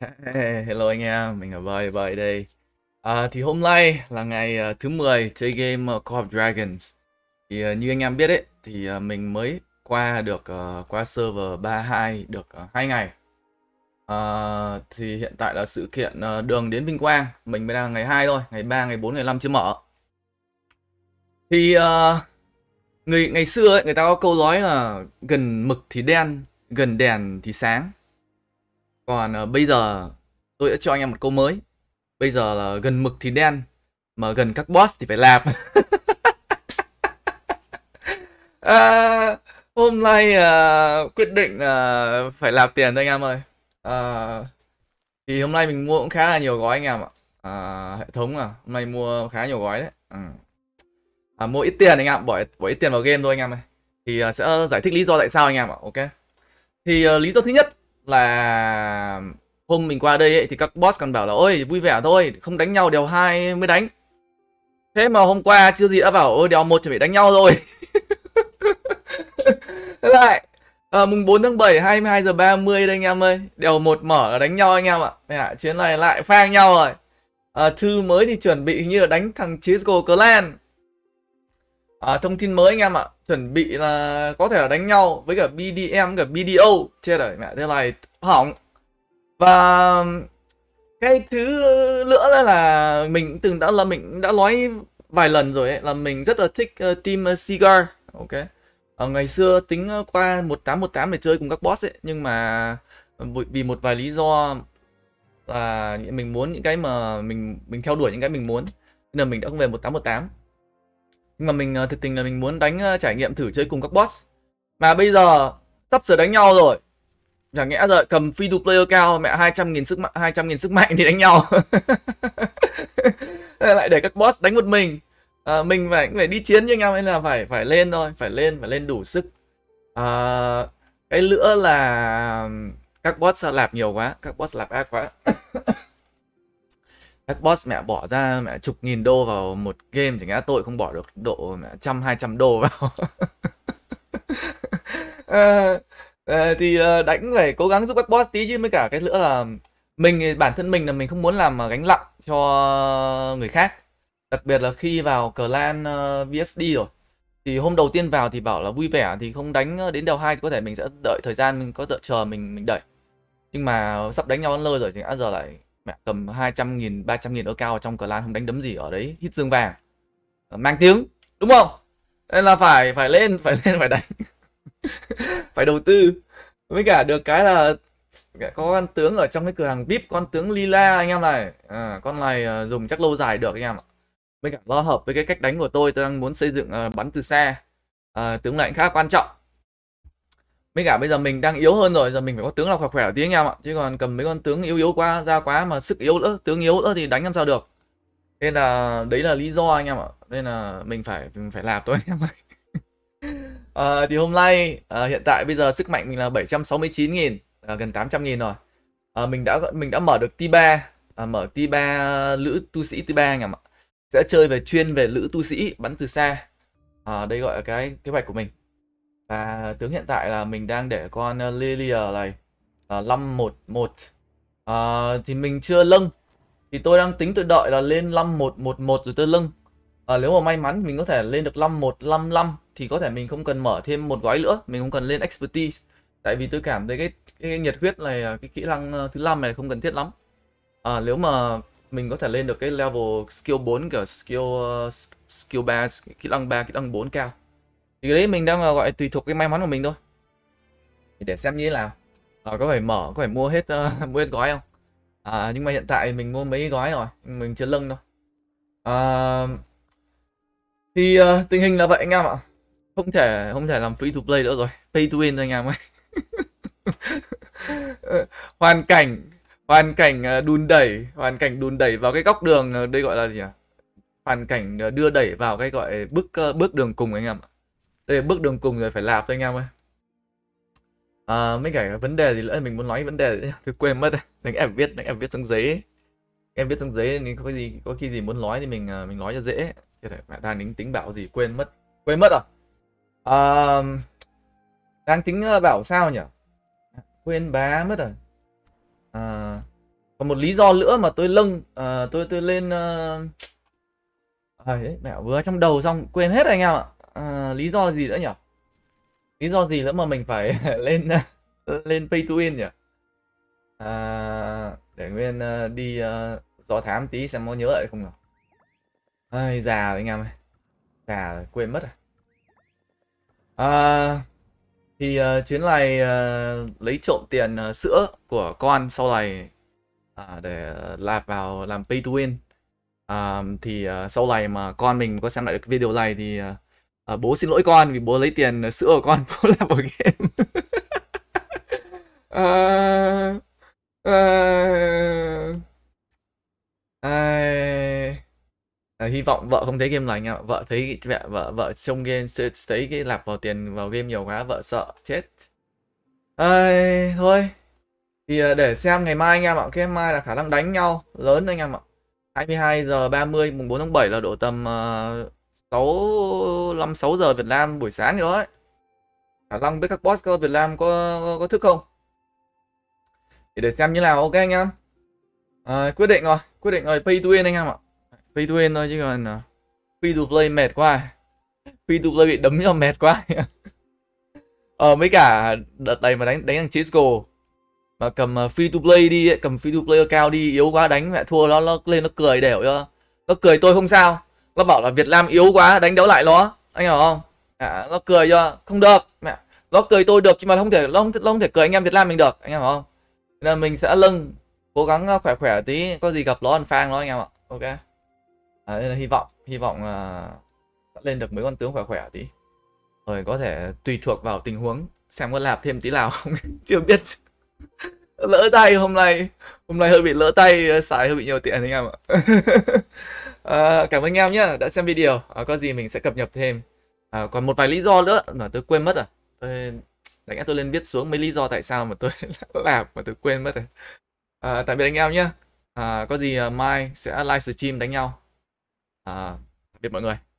Hey, hello anh em, mình ở Vơi đây. Thì hôm nay là ngày thứ 10 chơi game Call of Dragons. Thì như anh em biết ấy, thì mình mới qua server 32 được 2 ngày. Thì hiện tại là sự kiện đường đến Vinh Quang, mình mới đang ngày 2 thôi, ngày 3, ngày 4, ngày 5 chưa mở. Thì ngày xưa ấy, người ta có câu nói là gần mực thì đen, gần đèn thì sáng. Còn bây giờ tôi đã cho anh em một câu mới. Bây giờ là gần mực thì đen, mà gần các boss thì phải làm. Hôm nay quyết định phải làm tiền thôi anh em ơi. Thì hôm nay mình mua cũng khá là nhiều gói anh em ạ. Hệ thống hôm nay mua khá nhiều gói đấy. Mua ít tiền anh em, bỏ ít tiền vào game thôi anh em ơi. Thì sẽ giải thích lý do tại sao anh em ạ. Ok. Thì lý do thứ nhất là hôm mình qua đây ấy, thì các boss còn bảo là ôi vui vẻ thôi, không đánh nhau đèo 2 mới đánh. Thế mà hôm qua chưa gì đã bảo ôi đèo 1 chuẩn bị đánh nhau rồi. Thế lại mùng 4 tháng 7 22:30 đây anh em ơi. Đèo 1 mở là đánh nhau anh em ạ. Chuyến này lại phang nhau rồi. Thư mới thì chuẩn bị như là đánh thằng Chisco Clan. Thông tin mới anh em ạ, chuẩn bị là có thể là đánh nhau với cả BDM, cả BDO. Chết rồi mẹ, thế này hỏng. Và cái thứ nữa là mình từng đã nói vài lần rồi ấy, là mình rất là thích team Cigar. Ok. Ngày xưa tính qua 1818 để chơi cùng các boss ấy, nhưng mà vì một vài lý do là mình muốn những cái mà mình theo đuổi những cái mình muốn, nên là mình đã không về 1818. Nhưng mà mình thực tình là mình muốn đánh trải nghiệm thử chơi cùng các boss. Mà bây giờ sắp sửa đánh nhau rồi, chẳng lẽ giờ cầm free to player cao mẹ 200.000 sức mạnh thì đánh nhau. Lại để các boss đánh một mình. Mình phải đi chiến với anh em, nên là phải lên thôi, phải lên đủ sức. Cái nữa là các boss lạp nhiều quá, các boss lạp ác quá. Các boss mẹ bỏ ra mẹ chục nghìn đô vào một game, chẳng lẽ tôi không bỏ được độ mẹ 100-200 đô vào. Thì đánh phải cố gắng giúp các boss tí chứ, mới cả cái nữa là mình, bản thân mình là mình không muốn làm gánh nặng cho người khác. Đặc biệt là khi vào clan VSD rồi, thì hôm đầu tiên vào thì bảo là vui vẻ thì không đánh đến đầu 2, có thể mình sẽ đợi thời gian, mình có thể chờ mình đẩy. Nhưng mà sắp đánh nhau ăn lơi rồi thì giờ lại mẹ cầm 200.000, 300.000 cao ở trong clan, không đánh đấm gì ở đấy, hít dương vàng, mang tiếng, đúng không? Nên là phải lên, phải đánh. Phải đầu tư. Với cả được cái là có con tướng ở trong cái cửa hàng VIP, con tướng Lilia anh em này. Con này dùng chắc lâu dài được anh em ạ. Với cả nó hợp với cái cách đánh của tôi đang muốn xây dựng bắn từ xa. Tướng này cũng khá là quan trọng. Mấy cả bây giờ mình đang yếu hơn rồi, giờ mình phải có tướng nào khỏe khỏe tí anh em ạ. Chứ còn cầm mấy con tướng yếu quá, ra quá mà sức yếu nữa, tướng yếu nữa thì đánh làm sao được. Nên là đấy là lý do anh em ạ. Nên là mình phải làm thôi anh em ạ. Thì hôm nay hiện tại bây giờ sức mạnh mình là 769.000, gần 800.000 rồi. Mình đã mở được T3, mở T3 lữ tu sĩ T3 anh em ạ. Sẽ chơi chuyên về lữ tu sĩ bắn từ xa. Đây gọi là cái kế hoạch của mình. Và tướng hiện tại là mình đang để con Lilia này 511. Thì mình chưa lưng. Thì tôi đang tính tôi đợi là lên 5111 rồi tôi lưng. Nếu mà may mắn mình có thể lên được 5155 thì có thể mình không cần mở thêm một gói nữa, mình không cần lên expertise. Tại vì tôi cảm thấy cái nhiệt huyết này, cái kỹ năng thứ 5 này không cần thiết lắm. Nếu mà mình có thể lên được cái level skill 4 cả skill 3, kỹ năng 3, kỹ năng 4 cao. Thì đấy mình đang gọi tùy thuộc cái may mắn của mình thôi. Để xem như thế nào. Có phải mua hết mua hết gói không? Nhưng mà hiện tại mình mua mấy gói rồi, mình chưa lưng đâu. Thì tình hình là vậy anh em ạ. Không thể làm free to play nữa rồi, pay to win thôi anh em ơi. Hoàn cảnh đùn đẩy vào cái góc đường, đây gọi là gì nhỉ? Hoàn cảnh đưa đẩy vào cái gọi bước đường cùng anh em ạ. Đây bước đường cùng rồi phải làm thôi anh em ơi. Mấy cái vấn đề gì nữa mình muốn nói, vấn đề nữa, tôi quên mất. Đánh em viết xuống giấy ấy. Em viết xuống giấy nên có khi gì muốn nói thì mình nói cho dễ. Chứ để mẹ đang tính bảo gì quên mất rồi. Đang tính bảo sao nhỉ? Quên bá mất rồi. Còn một lý do nữa mà tôi lâng tôi lên mẹ vừa trong đầu xong quên hết anh em ạ. Lý do gì nữa nhỉ? Lý do gì nữa mà mình phải lên lên pay to win nhỉ? Để Nguyên đi dò thám tí xem có nhớ lại không nào. Ai già rồi anh em ơi. Già rồi, quên mất rồi. Thì chuyến này lấy trộm tiền sữa của con sau này để lạp vào làm pay to win. Thì sau này mà con mình có xem lại được video này thì bố xin lỗi con vì bố lấy tiền sữa của con bố làm vào game. Hy vọng vợ không thấy game này nha. Vợ thấy vợ trong game thấy cái lạp vào tiền vào game nhiều quá, vợ sợ chết. Thôi thì để xem ngày mai anh em ạ. Cái mai là khả năng đánh nhau lớn anh em ạ. 22:30 mùng 4 tháng 7 là độ tầm 5-6 giờ Việt Nam buổi sáng gì đó ấy. Khả năng biết các boss của Việt Nam có thức không? Thì để xem như nào, ok anh em. Quyết định rồi, pay to win anh em ạ. Pay to win thôi chứ còn free to play mệt quá. Free to play bị đấm cho mệt quá. Mấy cả đợt này mà đánh thằng Chisco mà cầm free to play đi ấy, cầm free to play cao đi, yếu quá đánh mẹ thua nó lên nó cười đểu cho. Nó cười tôi không sao. Nó bảo là Việt Nam yếu quá, đánh đấu lại nó. Anh hiểu không? Nó cười cho không được. Mẹ, nó cười tôi được nhưng mà nó không thể cười anh em Việt Nam mình được, anh em hiểu không? Nên là mình sẽ lưng cố gắng khỏe khỏe tí, có gì gặp nó ăn phang nó anh em ạ. Ok. Nên là hy vọng lên được mấy con tướng khỏe khỏe tí. Rồi có thể tùy thuộc vào tình huống xem có lạp thêm tí nào không. Chưa biết. Lỡ tay hôm nay hơi bị lỡ tay, xài hơi bị nhiều tiền anh em ạ. Cảm ơn anh em nhé đã xem video. Có gì mình sẽ cập nhật thêm. Còn một vài lý do nữa mà tôi quên mất rồi. Đánh tôi lên viết xuống mấy lý do tại sao mà tôi làm mà tôi quên mất rồi. Tạm biệt anh em nhé. Có gì mai sẽ livestream đánh nhau. Tạm biệt mọi người.